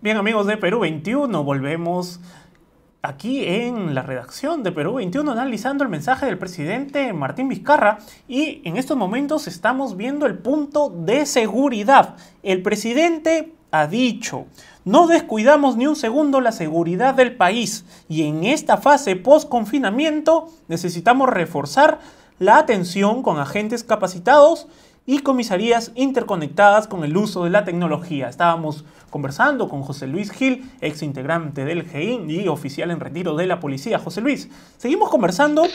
Bien, amigos de Perú 21, volvemos aquí en la redacción de Perú 21 analizando el mensaje del presidente Martín Vizcarra, y en estos momentos estamos viendo el punto de seguridad. El presidente ha dicho: no descuidamos ni un segundo la seguridad del país y en esta fase post-confinamiento necesitamos reforzar la atención con agentes capacitados y comisarías interconectadas con el uso de la tecnología. Estábamos conversando con José Luis Gil, ex integrante del GEIN y oficial en retiro de la policía. José Luis, seguimos conversando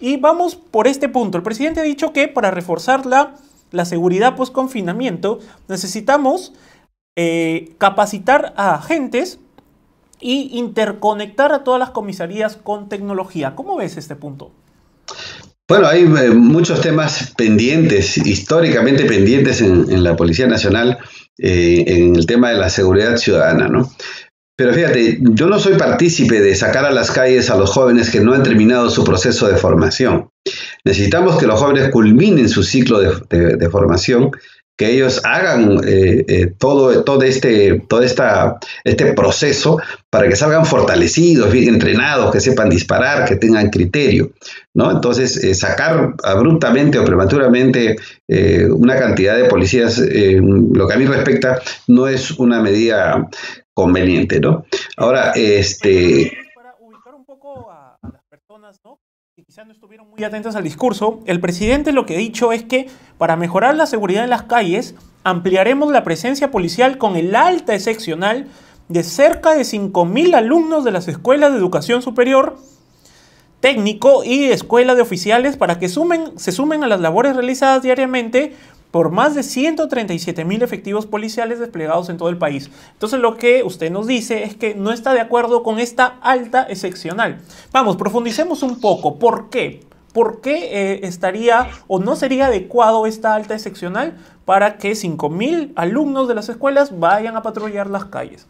y vamos por este punto. El presidente ha dicho que para reforzar la seguridad post-confinamiento necesitamos capacitar a agentes y interconectar a todas las comisarías con tecnología. ¿Cómo ves este punto? Bueno, hay muchos temas pendientes, históricamente pendientes en la Policía Nacional, en el tema de la seguridad ciudadana, ¿no? Pero fíjate, yo no soy partícipe de sacar a las calles a los jóvenes que no han terminado su proceso de formación. Necesitamos que los jóvenes culminen su ciclo de formación, que ellos hagan todo este proceso para que salgan fortalecidos, bien entrenados, que sepan disparar, que tengan criterio, ¿no? Entonces, sacar abruptamente o prematuramente una cantidad de policías, lo que a mí respecta, no es una medida conveniente, ¿no? Ahora, para ubicar un poco a las personas, ¿no?, que quizás no estuvieron muy atentos al discurso, el presidente lo que ha dicho es que para mejorar la seguridad en las calles ampliaremos la presencia policial con el alta excepcional de cerca de 5.000 alumnos de las escuelas de educación superior, técnico y escuela de oficiales para que se sumen a las labores realizadas diariamente por más de 137.000 efectivos policiales desplegados en todo el país. Entonces, lo que usted nos dice es que no está de acuerdo con esta alta excepcional. Vamos, profundicemos un poco. ¿Por qué? ¿Por qué estaría o no sería adecuado esta alta excepcional para que 5.000 alumnos de las escuelas vayan a patrullar las calles?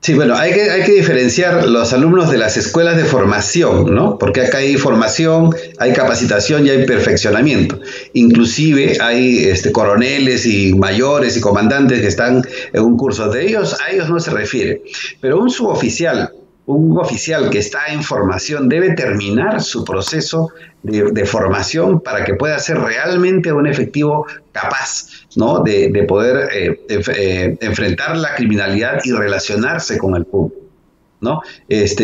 Sí, bueno, hay que diferenciar los alumnos de las escuelas de formación, ¿no? Porque acá hay formación, hay capacitación y hay perfeccionamiento. Inclusive hay coroneles y mayores y comandantes que están en un curso. De ellos, a ellos no se refiere. Pero un suboficial, un oficial que está en formación debe terminar su proceso de formación para que pueda ser realmente un efectivo capaz, ¿no?, de poder enfrentar la criminalidad y relacionarse con el público, ¿no?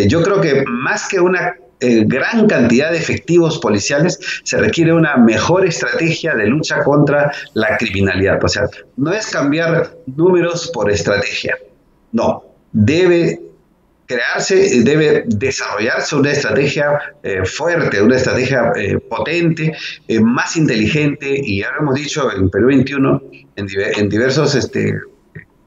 Yo creo que más que una gran cantidad de efectivos policiales se requiere una mejor estrategia de lucha contra la criminalidad. O sea, no es cambiar números por estrategia, no, debe crearse, debe desarrollarse una estrategia fuerte, una estrategia potente, más inteligente, y ya lo hemos dicho en Perú 21, en diversos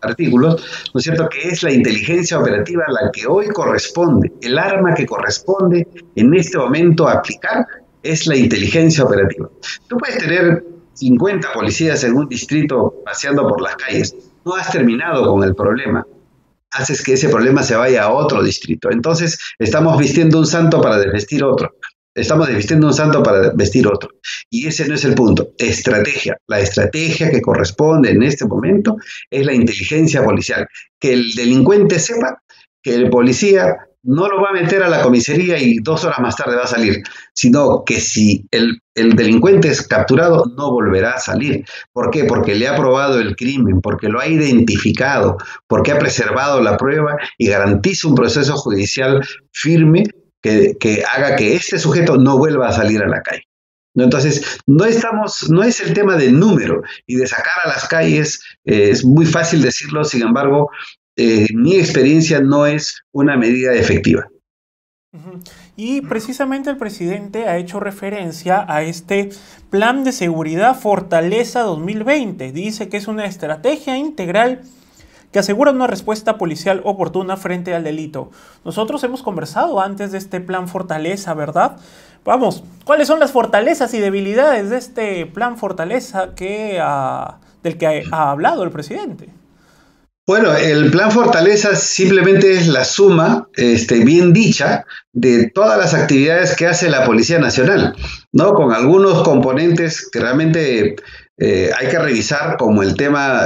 artículos, ¿no es cierto?, que es la inteligencia operativa la que hoy corresponde, el arma que corresponde en este momento aplicar es la inteligencia operativa. Tú puedes tener 50 policías en un distrito paseando por las calles, no has terminado con el problema, haces que ese problema se vaya a otro distrito. Entonces, estamos vistiendo un santo para desvestir otro. Estamos desvistiendo un santo para vestir otro. Y ese no es el punto. Estrategia. La estrategia que corresponde en este momento es la inteligencia policial. Que el delincuente sepa que el policía no lo va a meter a la comisaría y 2 horas más tarde va a salir, sino que si el delincuente es capturado, no volverá a salir. ¿Por qué? Porque le ha probado el crimen, porque lo ha identificado, porque ha preservado la prueba y garantiza un proceso judicial firme que haga que este sujeto no vuelva a salir a la calle. Entonces, no es el tema de número y de sacar a las calles, es muy fácil decirlo, sin embargo, mi experiencia no es una medida efectiva. Y precisamente el presidente ha hecho referencia a este plan de seguridad Fortaleza 2020. Dice que es una estrategia integral que asegura una respuesta policial oportuna frente al delito. Nosotros hemos conversado antes de este plan Fortaleza, ¿verdad? Vamos, ¿cuáles son las fortalezas y debilidades de este plan Fortaleza del que ha hablado el presidente? Bueno, el plan Fortaleza simplemente es la suma, bien dicha, de todas las actividades que hace la Policía Nacional, ¿no? Con algunos componentes que realmente Hay que revisar como el tema,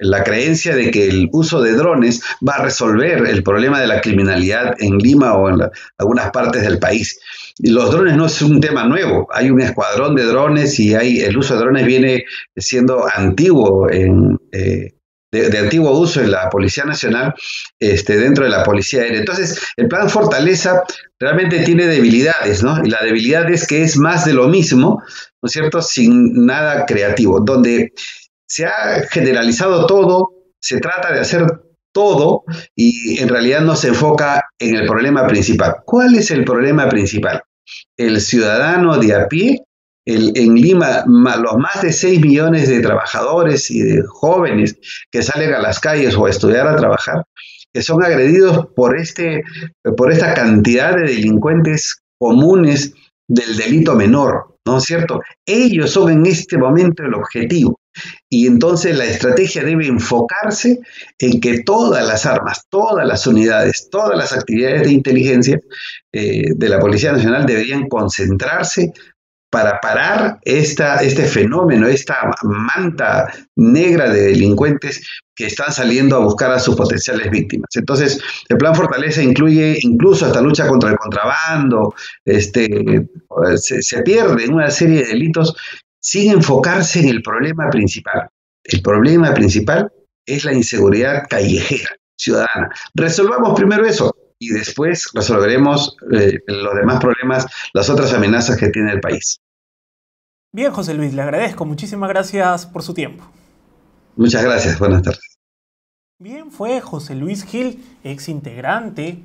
la creencia de que el uso de drones va a resolver el problema de la criminalidad en Lima o en algunas partes del país. Los drones no es un tema nuevo, hay un escuadrón de drones y el uso de drones viene siendo antiguo de antiguo uso en la Policía Nacional, dentro de la Policía Aérea. Entonces, el plan Fortaleza realmente tiene debilidades, ¿no? Y la debilidad es que es más de lo mismo, ¿no es cierto?, sin nada creativo, donde se ha generalizado todo, se trata de hacer todo y en realidad no se enfoca en el problema principal. ¿Cuál es el problema principal? El ciudadano de a pie. En Lima, los más de 6 millones de trabajadores y de jóvenes que salen a las calles o a estudiar, a trabajar, que son agredidos por esta cantidad de delincuentes comunes del delito menor, ¿no es cierto? Ellos son en este momento el objetivo. Y entonces la estrategia debe enfocarse en que todas las armas, todas las unidades, todas las actividades de inteligencia de la Policía Nacional deberían concentrarse para parar este fenómeno, esta manta negra de delincuentes que están saliendo a buscar a sus potenciales víctimas. Entonces, el plan Fortaleza incluye incluso hasta lucha contra el contrabando, se pierde en una serie de delitos sin enfocarse en el problema principal. El problema principal es la inseguridad callejera, ciudadana. Resolvamos primero eso. Y después resolveremos los demás problemas, las otras amenazas que tiene el país. Bien, José Luis, le agradezco. Muchísimas gracias por su tiempo. Muchas gracias. Buenas tardes. Bien, fue José Luis Gil, ex integrante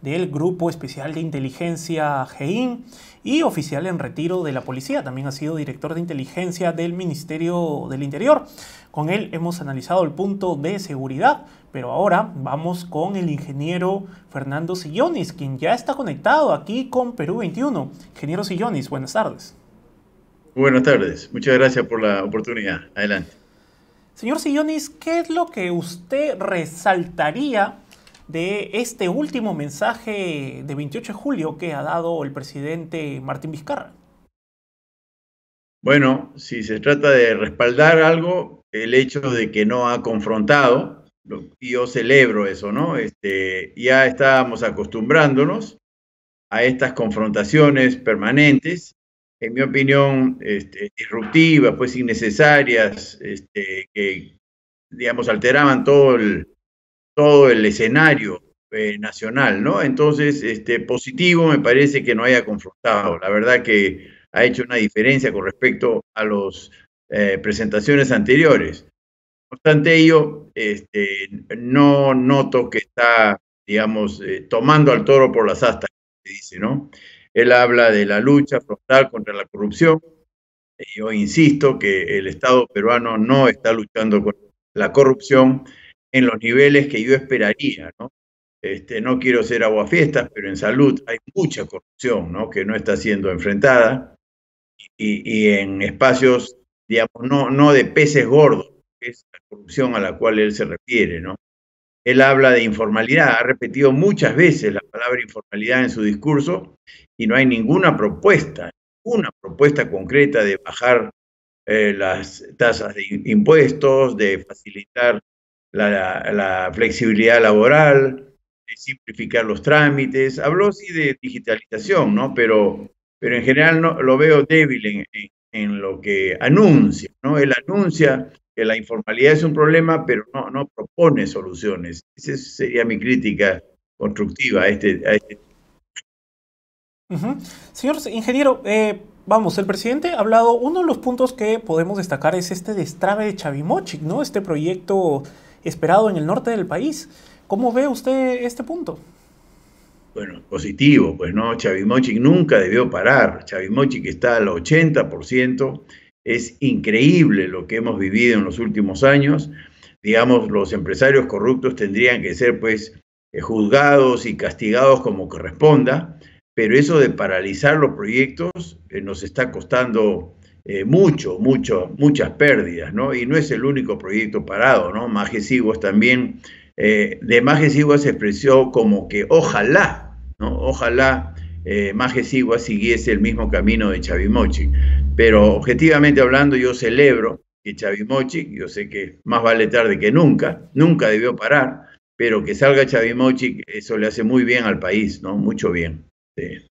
del Grupo Especial de Inteligencia GEIN y oficial en retiro de la policía. También ha sido director de inteligencia del Ministerio del Interior. Con él hemos analizado el punto de seguridad, pero ahora vamos con el ingeniero Fernando Cilloniz, quien ya está conectado aquí con Perú 21. Ingeniero Cilloniz, buenas tardes. Buenas tardes, muchas gracias por la oportunidad. Adelante. Señor Cilloniz, ¿qué es lo que usted resaltaría de este último mensaje de 28 de julio que ha dado el presidente Martín Vizcarra? Bueno, si se trata de respaldar algo, el hecho de que no ha confrontado, y yo celebro eso, ¿no? Ya estábamos acostumbrándonos a estas confrontaciones permanentes, en mi opinión, disruptivas, pues innecesarias, que, digamos, alteraban todo el escenario nacional, ¿no? Entonces, positivo me parece que no haya confrontado. La verdad que ha hecho una diferencia con respecto a las presentaciones anteriores. No obstante ello, no noto que está, digamos, tomando al toro por las astas, se dice, ¿no? Él habla de la lucha frontal contra la corrupción. Yo insisto que el Estado peruano no está luchando contra la corrupción en los niveles que yo esperaría, ¿no? No quiero ser aguafiestas, pero en salud hay mucha corrupción, ¿no?, que no está siendo enfrentada, y en espacios, digamos, no de peces gordos, que es la corrupción a la cual él se refiere, ¿no? Él habla de informalidad, ha repetido muchas veces la palabra informalidad en su discurso y no hay ninguna propuesta concreta de bajar las tasas de impuestos, de facilitar la flexibilidad laboral, de simplificar los trámites. Habló sí de digitalización, ¿no? Pero en general no, lo veo débil en lo que anuncia, ¿no? Él anuncia que la informalidad es un problema, pero no propone soluciones. Esa sería mi crítica constructiva a este. Señor ingeniero, vamos, el presidente ha hablado, uno de los puntos que podemos destacar es este destrabe de Chavimochic, ¿no? Este proyecto esperado en el norte del país. ¿Cómo ve usted este punto? Bueno, positivo, pues, ¿no? Chavimochic nunca debió parar. Chavimochic está al 80%. Es increíble lo que hemos vivido en los últimos años. Digamos, los empresarios corruptos tendrían que ser, pues, juzgados y castigados como corresponda, pero eso de paralizar los proyectos nos está costando muchas pérdidas, ¿no? Y no es el único proyecto parado, ¿no? Majes Siguas también, de Majes Siguas se expresó como que ojalá, ¿no? Ojalá Majes Siguas siguiese el mismo camino de Chavimochic. Pero objetivamente hablando, yo celebro que Chavimochic, yo sé que más vale tarde que nunca, nunca debió parar, pero que salga Chavimochic, eso le hace muy bien al país, ¿no? Mucho bien. Sí.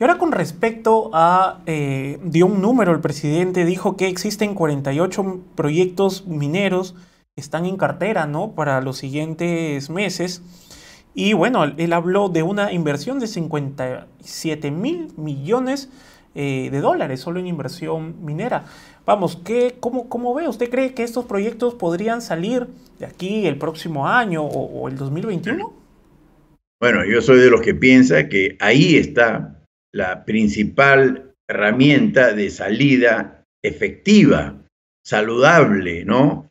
Y ahora con respecto a, dio un número el presidente, dijo que existen 48 proyectos mineros que están en cartera, ¿no?, para los siguientes meses. Y bueno, él habló de una inversión de 57.000 millones de dólares solo en inversión minera. Vamos, ¿cómo ve? ¿Usted cree que estos proyectos podrían salir de aquí el próximo año o el 2021? Bueno, yo soy de los que piensa que ahí está la principal herramienta de salida efectiva, saludable, ¿no?,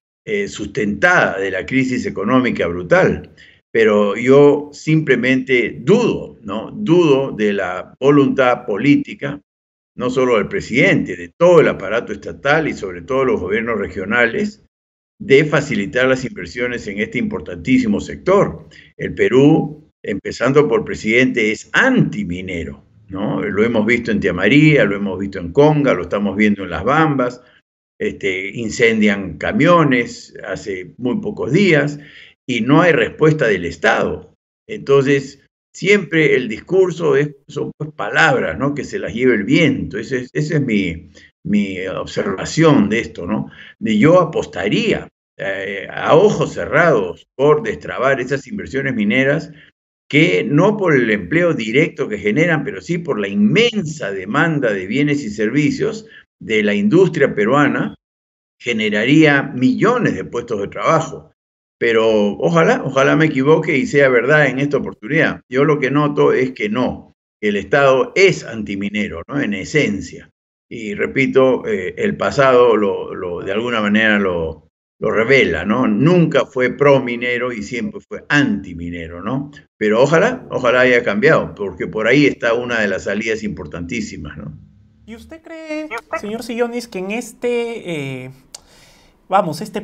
sustentada de la crisis económica brutal. Pero yo simplemente dudo, ¿no?, dudo de la voluntad política, no solo del presidente, de todo el aparato estatal y sobre todo los gobiernos regionales, de facilitar las inversiones en este importantísimo sector. El Perú, empezando por el presidente, es antiminero, ¿no? Lo hemos visto en Tía María, lo hemos visto en Conga, lo estamos viendo en Las Bambas, incendian camiones hace muy pocos días, y no hay respuesta del Estado. Entonces, siempre el discurso son pues palabras, ¿no?, que se las lleva el viento. Esa es mi observación de esto, ¿no? Yo apostaría a ojos cerrados por destrabar esas inversiones mineras, que no por el empleo directo que generan, pero sí por la inmensa demanda de bienes y servicios de la industria peruana, generaría millones de puestos de trabajo. Pero ojalá me equivoque y sea verdad en esta oportunidad. Yo lo que noto es que no, el Estado es antiminero, ¿no?, en esencia. Y repito, el pasado de alguna manera lo revela, ¿no? Nunca fue prominero y siempre fue antiminero, ¿no? Pero ojalá haya cambiado, porque por ahí está una de las salidas importantísimas, ¿no? ¿Y usted cree, señor Cilloniz, que en este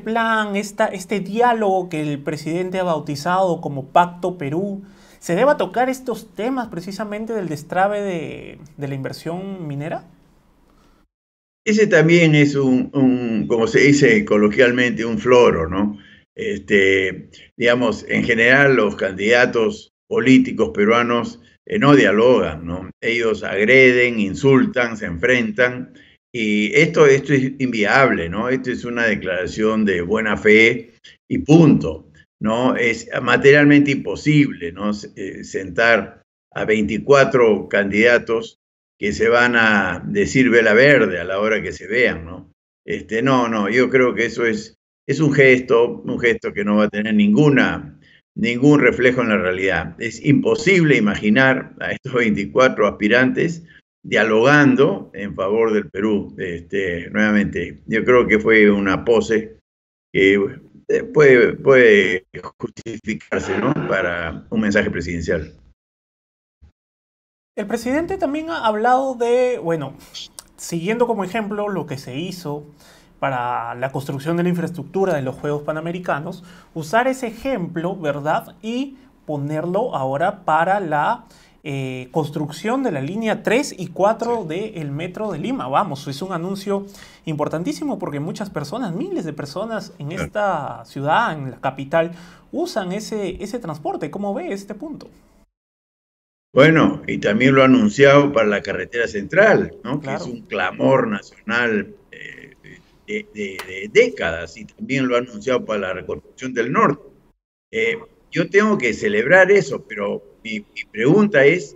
plan, este diálogo que el presidente ha bautizado como Pacto Perú, se deba tocar estos temas precisamente del destrabe de la inversión minera? Ese también es un, como se dice coloquialmente, un floro, ¿no? Digamos, en general los candidatos políticos peruanos no dialogan, ¿no? Ellos agreden, insultan, se enfrentan. Y esto es inviable, ¿no? Esto es una declaración de buena fe y punto, ¿no? Es materialmente imposible, ¿no?, sentar a 24 candidatos que se van a decir vela verde a la hora que se vean, ¿no? Yo creo que eso es un gesto que no va a tener ningún reflejo en la realidad. Es imposible imaginar a estos 24 aspirantes dialogando en favor del Perú. Nuevamente, yo creo que fue una pose que puede justificarse, ¿no?, para un mensaje presidencial. El presidente también ha hablado de, bueno, siguiendo como ejemplo lo que se hizo para la construcción de la infraestructura de los Juegos Panamericanos, usar ese ejemplo, ¿verdad?, y ponerlo ahora para la construcción de la línea 3 y 4 del metro de Lima. Vamos, es un anuncio importantísimo porque muchas personas, miles de personas en esta ciudad, en la capital, usan ese transporte. ¿Cómo ve este punto? Bueno, y también lo ha anunciado para la carretera central, ¿no? Claro. Que es un clamor nacional de décadas, y también lo ha anunciado para la reconstrucción del norte. Yo tengo que celebrar eso, pero mi pregunta es,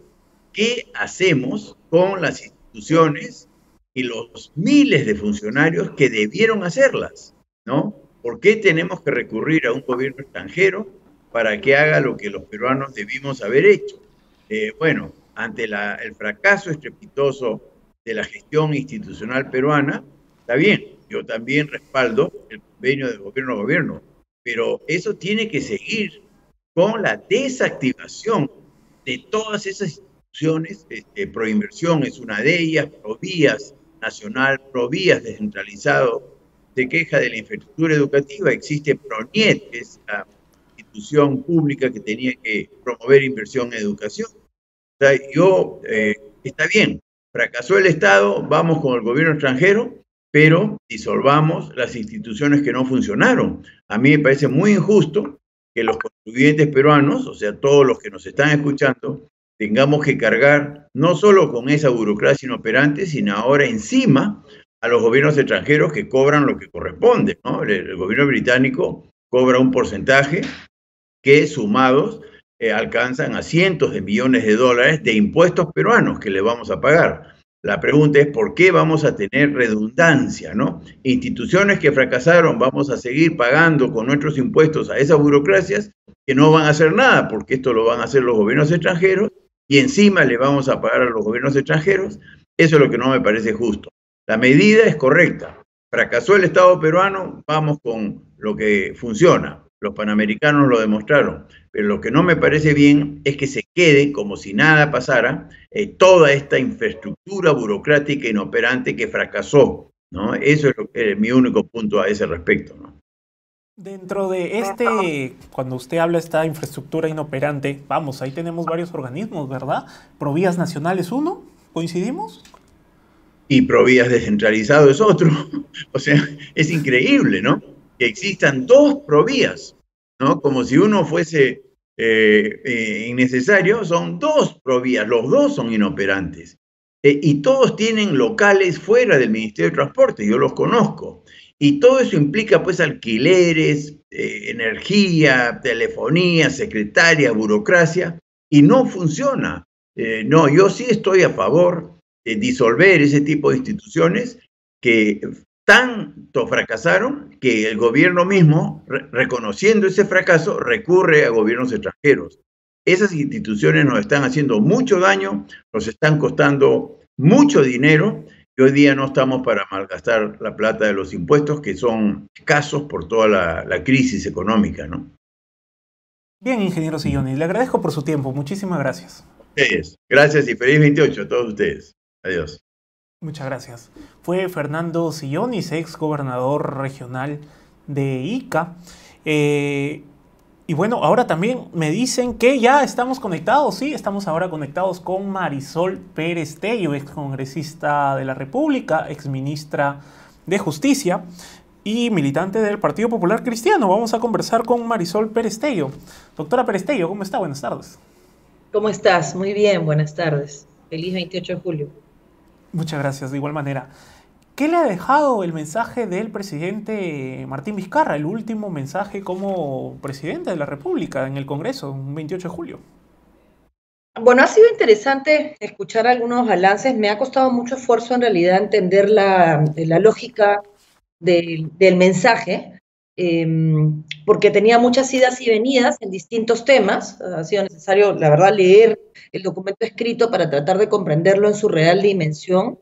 ¿qué hacemos con las instituciones y los miles de funcionarios que debieron hacerlas, ¿no? ¿Por qué tenemos que recurrir a un gobierno extranjero para que haga lo que los peruanos debimos haber hecho? Bueno, ante el fracaso estrepitoso de la gestión institucional peruana, está bien, yo también respaldo el convenio de gobierno a gobierno, pero eso tiene que seguir con la desactivación de todas esas instituciones. Proinversión es una de ellas, Provías Nacional, Provías descentralizado, se queja de la infraestructura educativa, existe PRONIET, que es la institución pública que tenía que promover inversión en educación. O sea, está bien, fracasó el Estado, vamos con el gobierno extranjero, pero disolvamos las instituciones que no funcionaron. A mí me parece muy injusto que los contribuyentes peruanos, o sea, todos los que nos están escuchando, tengamos que cargar no solo con esa burocracia inoperante, sino ahora encima a los gobiernos extranjeros que cobran lo que corresponde, ¿no? El gobierno británico cobra un porcentaje que sumados alcanzan a cientos de millones de dólares de impuestos peruanos que le vamos a pagar. La pregunta es por qué vamos a tener redundancia, ¿no? Instituciones que fracasaron, vamos a seguir pagando con nuestros impuestos a esas burocracias que no van a hacer nada, porque esto lo van a hacer los gobiernos extranjeros y encima le vamos a pagar a los gobiernos extranjeros. Eso es lo que no me parece justo. La medida es correcta. Fracasó el Estado peruano, vamos con lo que funciona. Los panamericanos lo demostraron. Pero lo que no me parece bien es que se quede como si nada pasara toda esta infraestructura burocrática inoperante que fracasó, ¿no? Eso es mi único punto a ese respecto, ¿no? Dentro de cuando usted habla de esta infraestructura inoperante, vamos, ahí tenemos varios organismos, ¿verdad? Provías Nacional es uno, ¿coincidimos? Y Provías Descentralizado es otro. O sea, es increíble, ¿no? Que existan dos Provías, ¿no? Como si uno fuese innecesario, son dos Provías, los dos son inoperantes. Y todos tienen locales fuera del Ministerio de Transporte, yo los conozco. Y todo eso implica, pues, alquileres, energía, telefonía, secretaria, burocracia, y no funciona. No, yo sí estoy a favor de disolver ese tipo de instituciones que tanto fracasaron que el gobierno mismo, reconociendo ese fracaso, recurre a gobiernos extranjeros. Esas instituciones nos están haciendo mucho daño, nos están costando mucho dinero, y hoy día no estamos para malgastar la plata de los impuestos, que son escasos por toda la crisis económica, ¿no? Bien, ingeniero Cilloniz, le agradezco por su tiempo. Muchísimas gracias. Ustedes. Gracias y feliz 28 a todos ustedes. Adiós. Muchas gracias. Fue Fernando Cilloniz, ex gobernador regional de Ica. Y bueno, ahora también me dicen que ya estamos conectados, sí, estamos ahora conectados con Marisol Pérez Tello, ex congresista de la República, ex ministra de Justicia y militante del Partido Popular Cristiano. Vamos a conversar con Marisol Pérez Tello. Doctora Pérez Tello, ¿cómo está? Buenas tardes. ¿Cómo estás? Muy bien, buenas tardes. Feliz 28 de julio. Muchas gracias, de igual manera. ¿Qué le ha dejado el mensaje del presidente Martín Vizcarra, el último mensaje como presidente de la República en el Congreso, un 28 de julio? Bueno, ha sido interesante escuchar algunos balances. Me ha costado mucho esfuerzo en realidad entender la lógica del mensaje, porque tenía muchas idas y venidas en distintos temas. Ha sido necesario, la verdad, leer el documento escrito para tratar de comprenderlo en su real dimensión.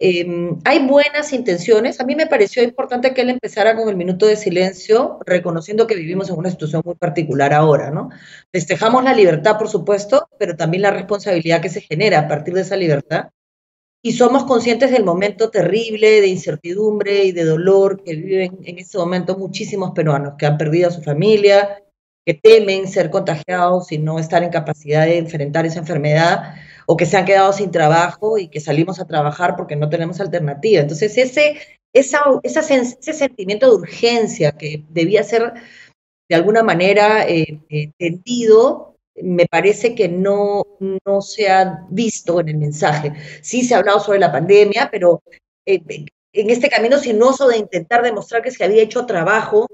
Hay buenas intenciones. A mí me pareció importante que él empezara con el minuto de silencio, reconociendo que vivimos en una situación muy particular ahora, ¿no? Festejamos la libertad, por supuesto, pero también la responsabilidad que se genera a partir de esa libertad. Y somos conscientes del momento terrible de incertidumbre y de dolor que viven en este momento muchísimos peruanos que han perdido a su familia, que temen ser contagiados y no estar en capacidad de enfrentar esa enfermedad, o que se han quedado sin trabajo y que salimos a trabajar porque no tenemos alternativa. Entonces, ese sentimiento de urgencia que debía ser de alguna manera entendido, me parece que no se ha visto en el mensaje. Sí se ha hablado sobre la pandemia, pero en este camino sinuoso de intentar demostrar que se había hecho trabajo,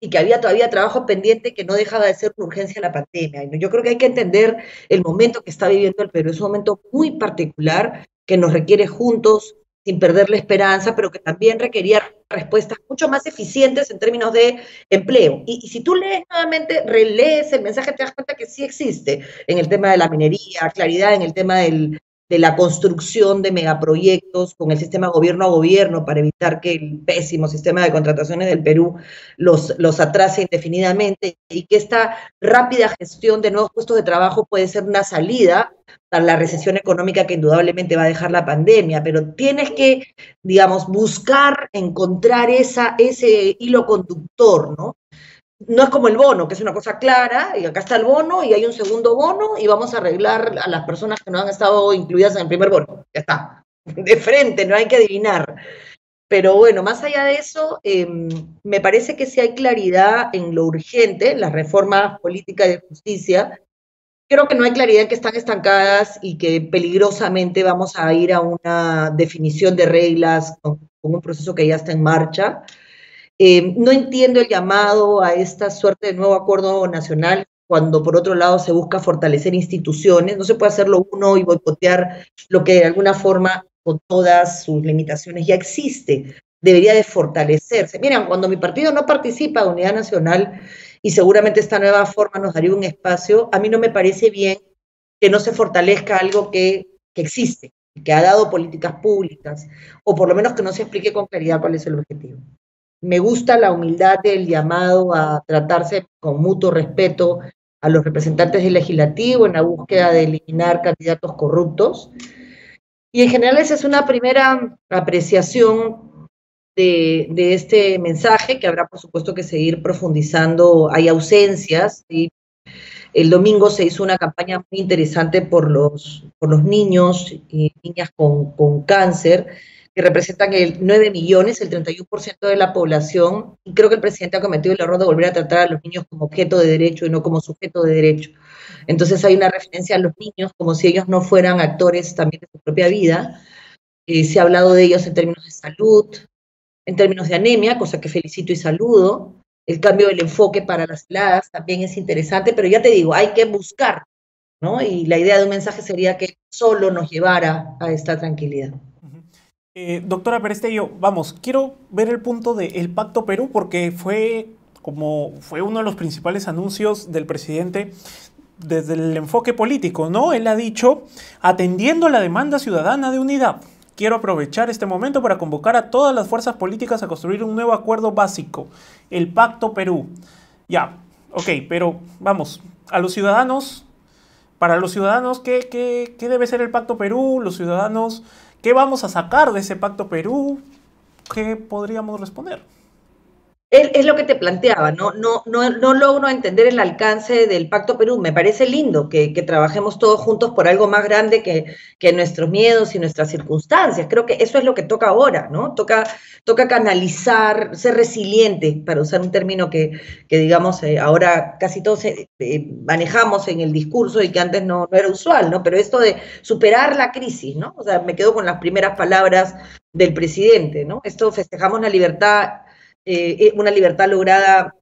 y que había todavía trabajo pendiente, que no dejaba de ser una urgencia la pandemia. Yo creo que hay que entender el momento que está viviendo el Perú. Es un momento muy particular que nos requiere juntos, sin perder la esperanza, pero que también requería respuestas mucho más eficientes en términos de empleo. Y si tú lees nuevamente, relees el mensaje, te das cuenta que sí existe en el tema de la minería, claridad en el tema de la construcción de megaproyectos con el sistema gobierno a gobierno para evitar que el pésimo sistema de contrataciones del Perú los atrase indefinidamente, y que esta rápida gestión de nuevos puestos de trabajo puede ser una salida para la recesión económica que indudablemente va a dejar la pandemia. Pero tienes que, digamos, buscar, encontrar ese hilo conductor, ¿no? No es como el bono, que es una cosa clara, y acá está el bono, y hay un segundo bono, y vamos a arreglar a las personas que no han estado incluidas en el primer bono. Ya está, de frente, no hay que adivinar. Pero bueno, más allá de eso, me parece que sí hay claridad en lo urgente, las reformas políticas y de justicia. Creo que no hay claridad en que están estancadas y que peligrosamente vamos a ir a una definición de reglas con un proceso que ya está en marcha. No entiendo el llamado a esta suerte de nuevo acuerdo nacional cuando por otro lado se busca fortalecer instituciones. No se puede hacer lo uno y boicotear lo que de alguna forma, con todas sus limitaciones, ya existe. Debería de fortalecerse. Miren, cuando mi partido no participa de Unidad Nacional, y seguramente esta nueva forma nos daría un espacio, a mí no me parece bien que no se fortalezca algo que existe, que ha dado políticas públicas, o por lo menos que no se explique con claridad cuál es el objetivo. Me gusta la humildad del llamado a tratarse con mutuo respeto a los representantes del legislativo en la búsqueda de eliminar candidatos corruptos, y en general esa es una primera apreciación de este mensaje, que habrá por supuesto que seguir profundizando. Hay ausencias, y el domingo se hizo una campaña muy interesante por los niños y niñas con cáncer, que representan el 9 millones, el 31% de la población, y creo que el presidente ha cometido el error de volver a tratar a los niños como objeto de derecho y no como sujeto de derecho. Entonces hay una referencia a los niños como si ellos no fueran actores también de su propia vida. Se ha hablado de ellos en términos de salud, en términos de anemia, cosa que felicito y saludo. El cambio del enfoque para las heladas también es interesante, pero ya te digo, hay que buscar, ¿no? Y la idea de un mensaje sería que solo nos llevara a esta tranquilidad. Doctora Pérez Tello, vamos, quiero ver el punto del Pacto Perú, porque fue uno de los principales anuncios del presidente desde el enfoque político, ¿no? Él ha dicho, atendiendo la demanda ciudadana de unidad, quiero aprovechar este momento para convocar a todas las fuerzas políticas a construir un nuevo acuerdo básico, el Pacto Perú. Ya, ok, pero vamos, a los ciudadanos, para los ciudadanos, ¿qué debe ser el Pacto Perú? Los ciudadanos, ¿qué vamos a sacar de ese Pacto Perú? ¿Qué podríamos responder? Es lo que te planteaba, no logro entender el alcance del Pacto Perú. Me parece lindo que trabajemos todos juntos por algo más grande que nuestros miedos y nuestras circunstancias. Creo que eso es lo que toca ahora, ¿no? Toca canalizar, ser resiliente, para usar un término que digamos, ahora casi todos manejamos en el discurso y que antes no era usual, ¿no? Pero esto de superar la crisis, ¿no? O sea, me quedo con las primeras palabras del presidente, ¿no? Esto, festejamos la libertad. Una libertad lograda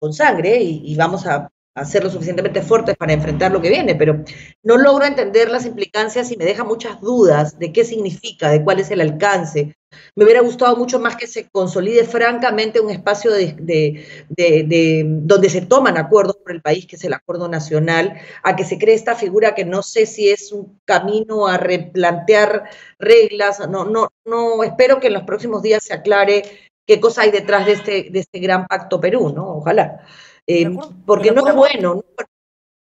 con sangre, y vamos a ser lo suficientemente fuertes para enfrentar lo que viene, pero no logro entender las implicancias y me deja muchas dudas de qué significa, de cuál es el alcance. Me hubiera gustado mucho más que se consolide francamente un espacio donde se toman acuerdos por el país, que es el acuerdo nacional, a que se cree esta figura que no sé si es un camino a replantear reglas. No espero que en los próximos días se aclare qué cosa hay detrás de este gran Pacto Perú, ¿no? Ojalá. Porque no es bueno,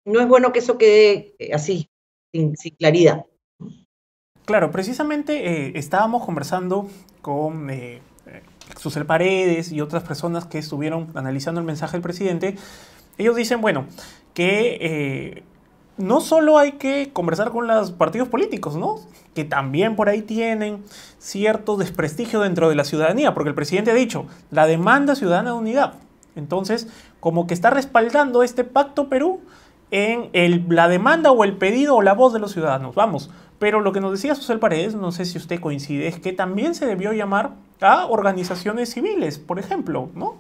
no es bueno que eso quede así, sin claridad. Claro, precisamente estábamos conversando con Susel Paredes y otras personas que estuvieron analizando el mensaje del presidente. Ellos dicen, bueno, que no solo hay que conversar con los partidos políticos, ¿no? Que también por ahí tienen cierto desprestigio dentro de la ciudadanía, porque el presidente ha dicho, la demanda ciudadana de unidad. Entonces, como que está respaldando este Pacto Perú en la demanda o el pedido o la voz de los ciudadanos. Vamos, pero lo que nos decía Susel Paredes, no sé si usted coincide, es que también se debió llamar a organizaciones civiles, por ejemplo, ¿no?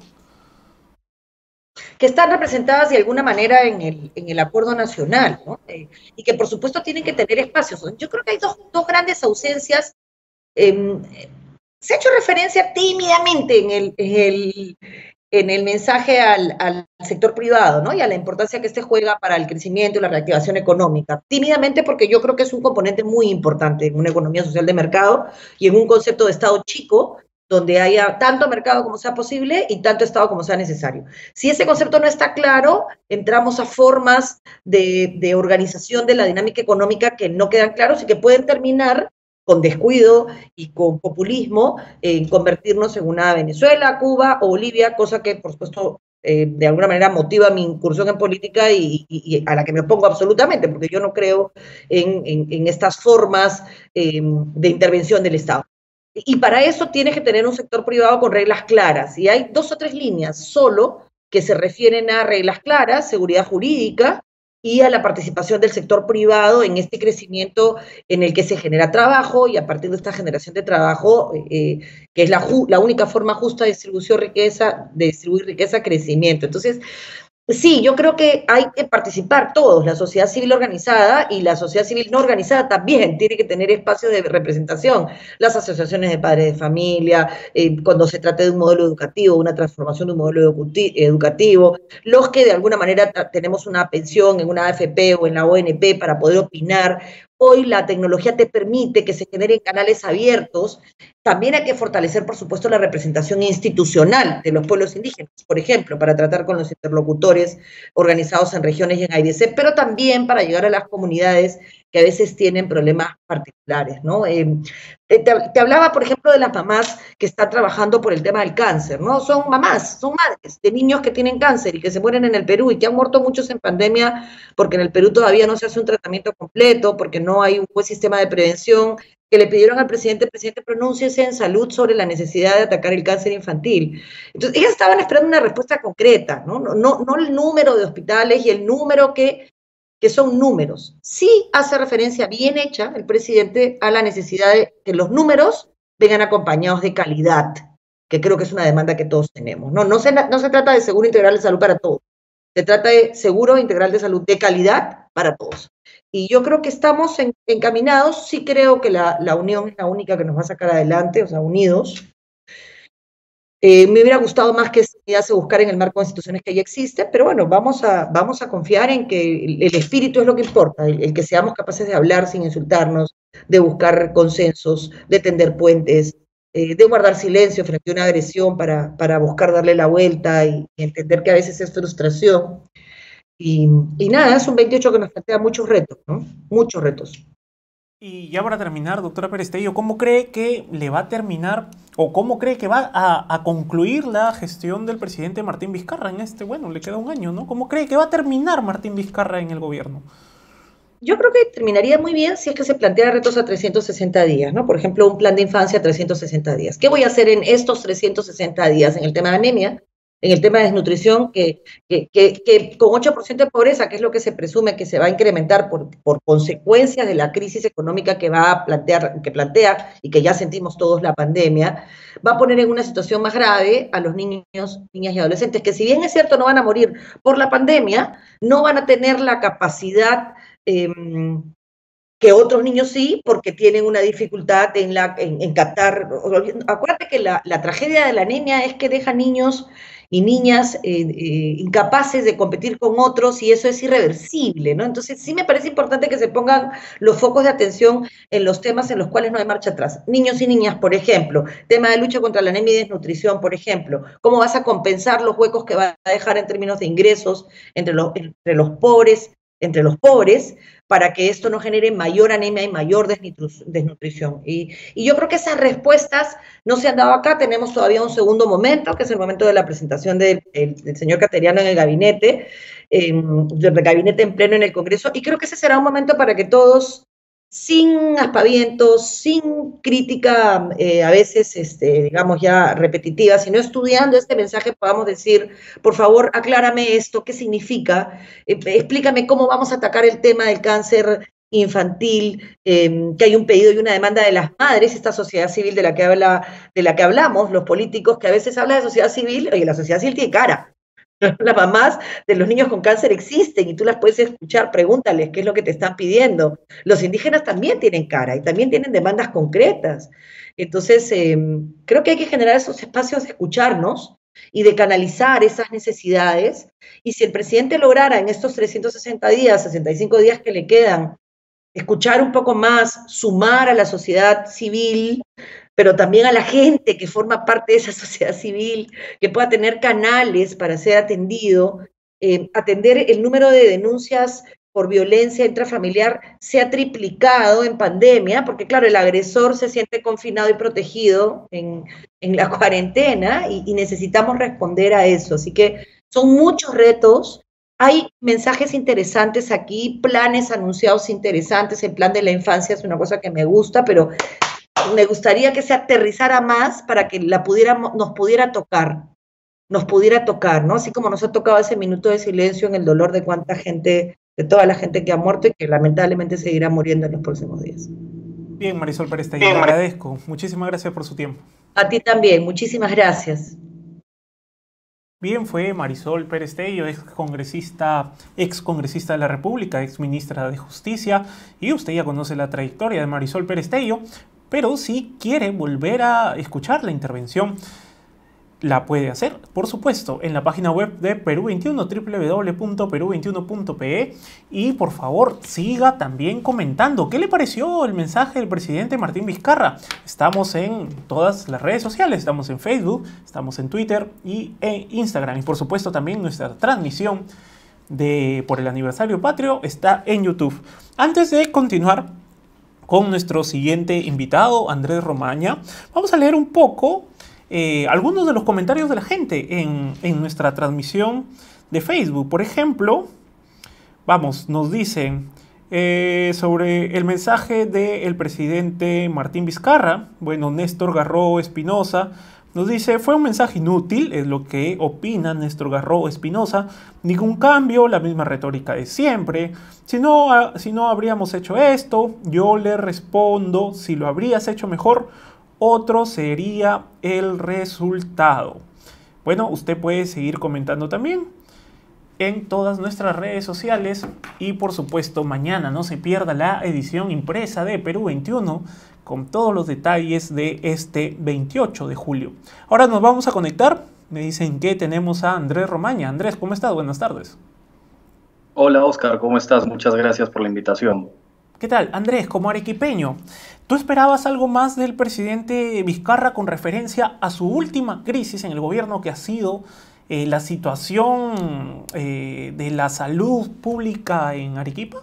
Que están representadas de alguna manera en el acuerdo nacional, ¿no? Y que por supuesto tienen que tener espacios. Yo creo que hay dos grandes ausencias. Se ha hecho referencia tímidamente en el mensaje al sector privado, ¿no? Y a la importancia que este juega para el crecimiento y la reactivación económica. Tímidamente, porque yo creo que es un componente muy importante en una economía social de mercado y en un concepto de Estado chico, donde haya tanto mercado como sea posible y tanto Estado como sea necesario. Si ese concepto no está claro, entramos a formas de organización de la dinámica económica que no quedan claros y que pueden terminar con descuido y con populismo en convertirnos en una Venezuela, Cuba o Bolivia, cosa que por supuesto de alguna manera motiva mi incursión en política y a la que me opongo absolutamente, porque yo no creo en estas formas de intervención del Estado. Y para eso tienes que tener un sector privado con reglas claras. Y hay dos o tres líneas solo que se refieren a reglas claras, seguridad jurídica y a la participación del sector privado en este crecimiento en el que se genera trabajo, y a partir de esta generación de trabajo, que es la única forma justa de distribuir riqueza, crecimiento. Entonces, sí, yo creo que hay que participar todos, la sociedad civil organizada y la sociedad civil no organizada también tiene que tener espacios de representación, las asociaciones de padres de familia, cuando se trate de un modelo educativo, una transformación de un modelo educativo, los que de alguna manera tenemos una pensión en una AFP o en la ONP para poder opinar. Hoy la tecnología te permite que se generen canales abiertos. También hay que fortalecer, por supuesto, la representación institucional de los pueblos indígenas, por ejemplo, para tratar con los interlocutores organizados en regiones y en AIDC, pero también para llegar a las comunidades que a veces tienen problemas particulares, ¿no? Te hablaba, por ejemplo, de las mamás que están trabajando por el tema del cáncer, ¿no? Son mamás, son madres de niños que tienen cáncer y que se mueren en el Perú y que han muerto muchos en pandemia porque en el Perú todavía no se hace un tratamiento completo, porque no hay un buen sistema de prevención, que le pidieron al presidente, pronúnciese en salud sobre la necesidad de atacar el cáncer infantil. Entonces, ellas estaban esperando una respuesta concreta, ¿no? No el número de hospitales y el número que son números. Sí hace referencia bien hecha el presidente a la necesidad de que los números vengan acompañados de calidad, que creo que es una demanda que todos tenemos, ¿no? No se trata de seguro integral de salud para todos, se trata de seguro integral de salud de calidad para todos. Y yo creo que estamos encaminados. Sí creo que la unión es la única que nos va a sacar adelante, o sea, unidos. Me hubiera gustado más que esa unidad se buscara en el marco de instituciones que ya existe, pero bueno, vamos a confiar en que el espíritu es lo que importa, el que seamos capaces de hablar sin insultarnos, de buscar consensos, de tender puentes, de guardar silencio frente a una agresión para buscar darle la vuelta y entender que a veces es frustración. Y nada, es un 28 que nos plantea muchos retos, ¿no? Muchos retos. Y ya para terminar, doctora Pérez Tello, ¿cómo cree que le va a terminar o cómo cree que va a concluir la gestión del presidente Martín Vizcarra en este, bueno, le queda un año, ¿no? ¿Cómo cree que va a terminar Martín Vizcarra en el gobierno? Yo creo que terminaría muy bien si es que se planteara retos a 360 días, ¿no? Por ejemplo, un plan de infancia a 360 días. ¿Qué voy a hacer en estos 360 días en el tema de anemia? En el tema de desnutrición, que con 8% de pobreza, que es lo que se presume que se va a incrementar por consecuencias de la crisis económica que va a plantea y que ya sentimos todos la pandemia, va a poner en una situación más grave a los niños, niñas y adolescentes, que si bien es cierto no van a morir por la pandemia, no van a tener la capacidad que otros niños sí, porque tienen una dificultad en captar. Acuérdate que la tragedia de la anemia es que deja niños y niñas incapaces de competir con otros, y eso es irreversible, ¿no? Entonces sí me parece importante que se pongan los focos de atención en los temas en los cuales no hay marcha atrás. Niños y niñas, por ejemplo, tema de lucha contra la anemia y desnutrición, por ejemplo, cómo vas a compensar los huecos que va a dejar en términos de ingresos entre los pobres, para que esto no genere mayor anemia y mayor desnutrición. Y yo creo que esas respuestas no se han dado acá. Tenemos todavía un segundo momento, que es el momento de la presentación del señor Cateriano en el gabinete, en pleno en el Congreso, y creo que ese será un momento para que todos, sin aspavientos, sin crítica a veces, digamos ya repetitiva, sino estudiando este mensaje podamos decir, por favor, aclárame esto, ¿qué significa? Explícame cómo vamos a atacar el tema del cáncer infantil, que hay un pedido y una demanda de las madres, esta sociedad civil de la que hablamos, los políticos, que a veces habla de sociedad civil, oye, la sociedad civil tiene cara. Las mamás de los niños con cáncer existen y tú las puedes escuchar, pregúntales qué es lo que te están pidiendo. Los indígenas también tienen cara y también tienen demandas concretas. Entonces, creo que hay que generar esos espacios de escucharnos y de canalizar esas necesidades. Y si el presidente lograra en estos 360 días, 65 días que le quedan, escuchar un poco más, sumar a la sociedad civil, pero también a la gente que forma parte de esa sociedad civil, que pueda tener canales para ser atendido, atender el número de denuncias por violencia intrafamiliar se ha triplicado en pandemia, porque claro, el agresor se siente confinado y protegido en la cuarentena y necesitamos responder a eso. Así que son muchos retos. Hay mensajes interesantes aquí, planes anunciados interesantes. El plan de la infancia es una cosa que me gusta, pero me gustaría que se aterrizara más para que la pudiéramos, nos pudiera tocar, ¿no? Así como nos ha tocado ese minuto de silencio en el dolor de cuánta gente, de toda la gente que ha muerto y que lamentablemente seguirá muriendo en los próximos días. Bien, Marisol Pérez, te agradezco. Muchísimas gracias por su tiempo. A ti también, muchísimas gracias. Bien, fue Marisol Pérez Tello, excongresista de la República, exministra de Justicia, y usted ya conoce la trayectoria de Marisol Pérez Tello, pero si quiere volver a escuchar la intervención, la puede hacer, por supuesto, en la página web de Perú 21, www.peru21.pe, y por favor siga también comentando qué le pareció el mensaje del presidente Martín Vizcarra. Estamos en todas las redes sociales, estamos en Facebook, estamos en Twitter y en Instagram, y por supuesto también nuestra transmisión por el aniversario patrio está en YouTube. Antes de continuar con nuestro siguiente invitado, Andrés Romaña, vamos a leer un poco algunos de los comentarios de la gente en nuestra transmisión de Facebook. Por ejemplo, nos dicen sobre el mensaje del presidente Martín Vizcarra. Bueno, Néstor Garro Espinosa nos dice, fue un mensaje inútil, es lo que opina Néstor Garro Espinosa. Ningún cambio, la misma retórica de siempre. Si no habríamos hecho esto, yo le respondo, si lo habrías hecho mejor, otro sería el resultado. Bueno, usted puede seguir comentando también en todas nuestras redes sociales y por supuesto mañana no se pierda la edición impresa de Perú 21 con todos los detalles de este 28 de julio. Ahora nos vamos a conectar. Me dicen que tenemos a Andrés Romaña. Andrés, ¿cómo estás? Buenas tardes. Hola Oscar, ¿cómo estás? Muchas gracias por la invitación. ¿Qué tal? Andrés, como arequipeño, ¿tú esperabas algo más del presidente Vizcarra con referencia a su última crisis en el gobierno, que ha sido la situación de la salud pública en Arequipa?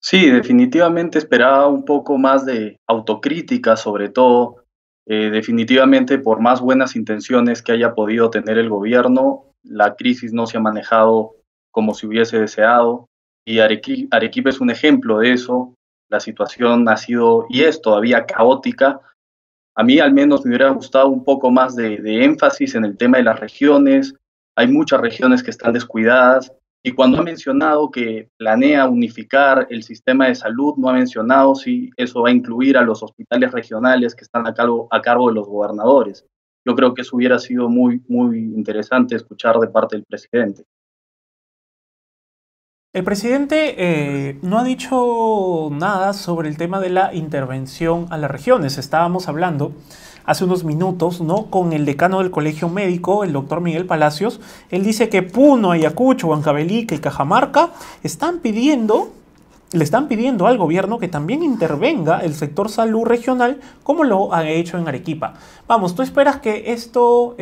Sí, definitivamente esperaba un poco más de autocrítica, sobre todo. Definitivamente, por más buenas intenciones que haya podido tener el gobierno, la crisis no se ha manejado como se hubiese deseado. Y Arequipa es un ejemplo de eso. La situación ha sido y es todavía caótica. A mí al menos me hubiera gustado un poco más de énfasis en el tema de las regiones. Hay muchas regiones que están descuidadas. Y cuando ha mencionado que planea unificar el sistema de salud, no ha mencionado si eso va a incluir a los hospitales regionales que están a cargo de los gobernadores. Yo creo que eso hubiera sido muy, muy interesante escuchar de parte del presidente. El presidente no ha dicho nada sobre el tema de la intervención a las regiones. Estábamos hablando hace unos minutos, ¿no?, con el decano del Colegio Médico, el doctor Miguel Palacios. Él dice que Puno, Ayacucho, Huancavelica y Cajamarca le están pidiendo al gobierno que también intervenga el sector salud regional como lo ha hecho en Arequipa. ¿Tú esperas que esto,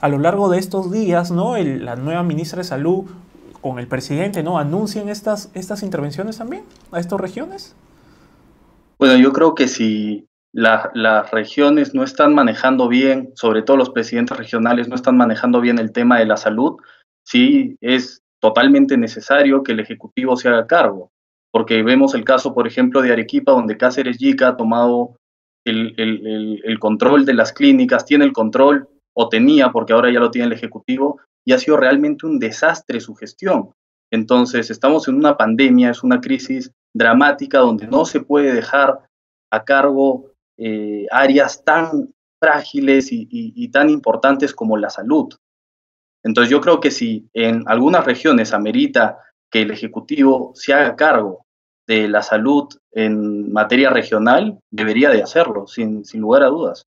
a lo largo de estos días, ¿no?, la nueva ministra de Salud con el presidente, ¿no?, anuncien estas intervenciones también a estas regiones? Bueno, yo creo que si las regiones no están manejando bien, sobre todo los presidentes regionales no están manejando bien el tema de la salud, sí es totalmente necesario que el Ejecutivo se haga cargo, porque vemos el caso, por ejemplo, de Arequipa, donde Cáceres Yica ha tomado el control de las clínicas, tiene el control, o tenía, porque ahora ya lo tiene el Ejecutivo, y ha sido realmente un desastre su gestión. Entonces, estamos en una pandemia, es una crisis dramática donde no se puede dejar a cargo áreas tan frágiles y tan importantes como la salud. Entonces, yo creo que si en algunas regiones amerita que el Ejecutivo se haga cargo de la salud en materia regional, debería de hacerlo, sin lugar a dudas.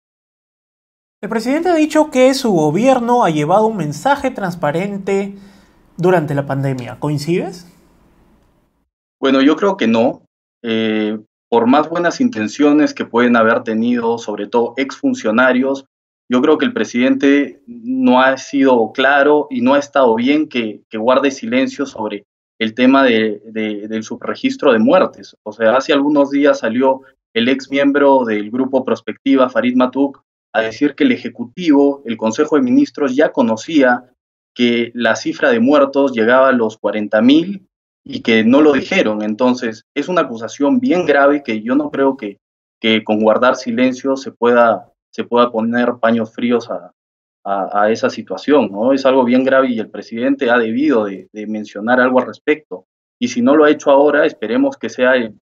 El presidente ha dicho que su gobierno ha llevado un mensaje transparente durante la pandemia. ¿Coincides? Bueno, yo creo que no. Por más buenas intenciones que pueden haber tenido, sobre todo exfuncionarios, yo creo que el presidente no ha sido claro y no ha estado bien que guarde silencio sobre el tema del subregistro de muertes. O sea, hace algunos días salió el ex miembro del grupo Prospectiva, Farid Matuk, a decir que el Ejecutivo, el Consejo de Ministros, ya conocía que la cifra de muertos llegaba a los 40.000 y que no lo dijeron. Entonces, es una acusación bien grave que yo no creo que que con guardar silencio se pueda poner paños fríos a esa situación, ¿no? Es algo bien grave y el presidente ha debido de mencionar algo al respecto. Y si no lo ha hecho ahora, esperemos que sea el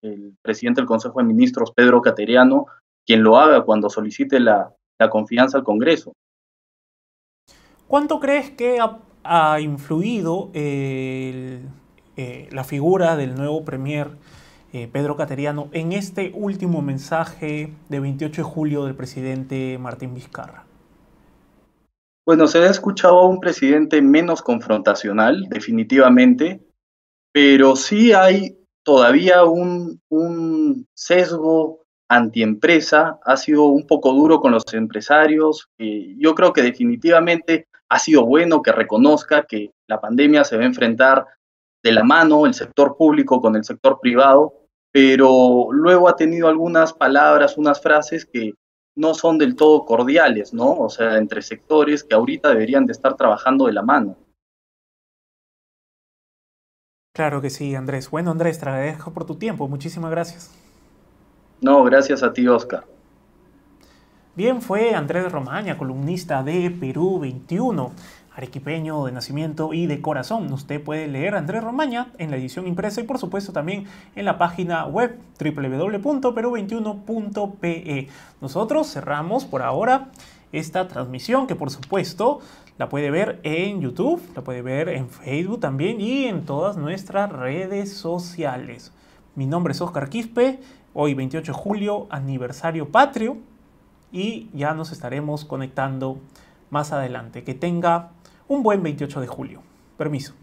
presidente del Consejo de Ministros, Pedro Cateriano, quien lo haga cuando solicite la confianza al Congreso. ¿Cuánto crees que ha influido la figura del nuevo premier Pedro Cateriano en este último mensaje de 28 de julio del presidente Martín Vizcarra? Bueno, se ha escuchado a un presidente menos confrontacional, definitivamente, pero sí hay todavía un sesgo antiempresa, ha sido un poco duro con los empresarios. Yo creo que definitivamente ha sido bueno que reconozca que la pandemia se va a enfrentar de la mano el sector público con el sector privado, pero luego ha tenido algunas palabras, unas frases que no son del todo cordiales, ¿no? O sea, entre sectores que ahorita deberían de estar trabajando de la mano. Claro que sí, Andrés. Bueno, Andrés, te agradezco por tu tiempo. Muchísimas gracias. No, gracias a ti, Oscar. Bien, fue Andrés Romaña, columnista de Perú 21, arequipeño de nacimiento y de corazón. Usted puede leer a Andrés Romaña en la edición impresa y, por supuesto, también en la página web www.peru21.pe. Nosotros cerramos por ahora esta transmisión, que por supuesto la puede ver en YouTube, la puede ver en Facebook también y en todas nuestras redes sociales. Mi nombre es Oscar Quispe, hoy 28 de julio, aniversario patrio, y ya nos estaremos conectando más adelante. Que tenga un buen 28 de julio. Permiso.